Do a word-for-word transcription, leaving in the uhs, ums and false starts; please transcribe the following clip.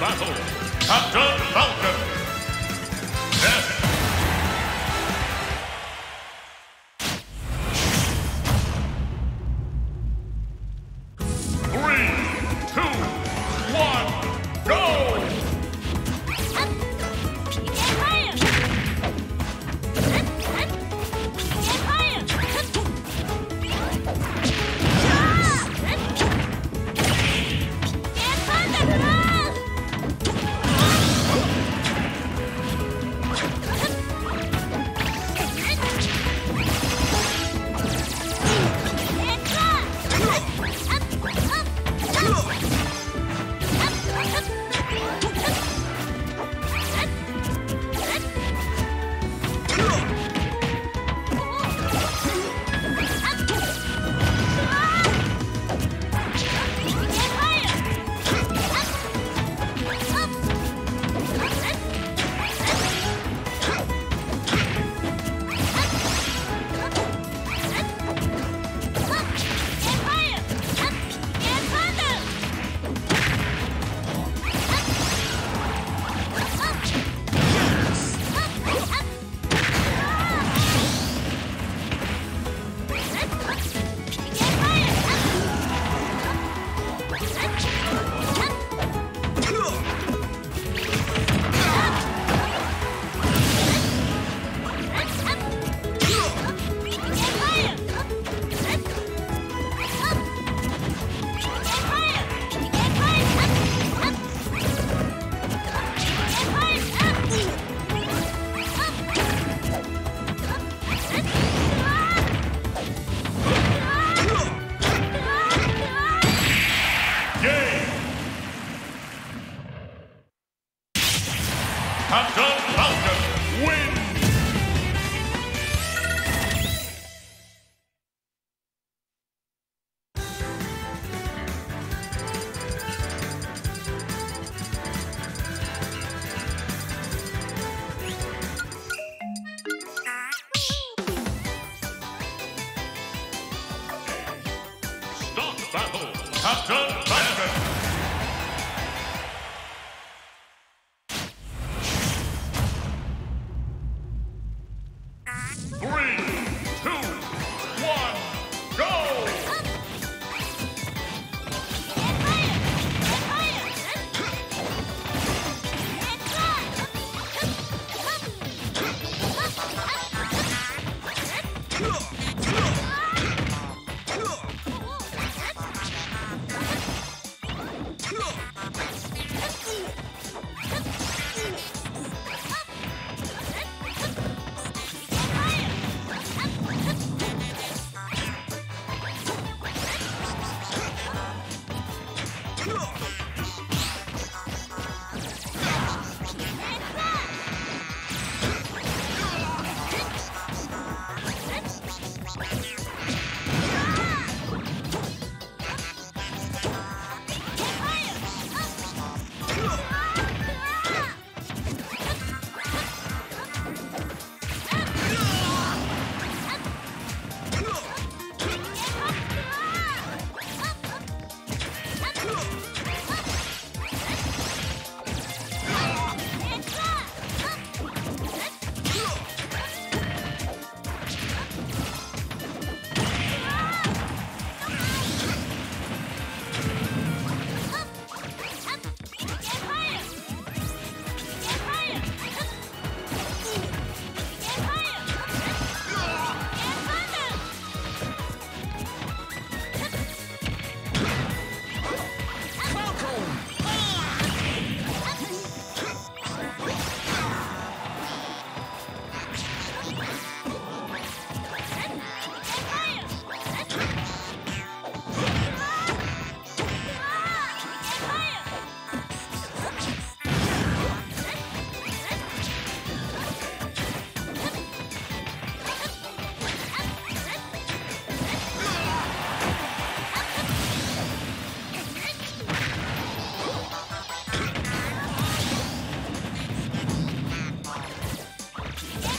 Battle, Captain Falcon. Death. Three, two, one, go! Captain Falcon wins! Stop battle! Captain Falcon! Three, two, Yeah.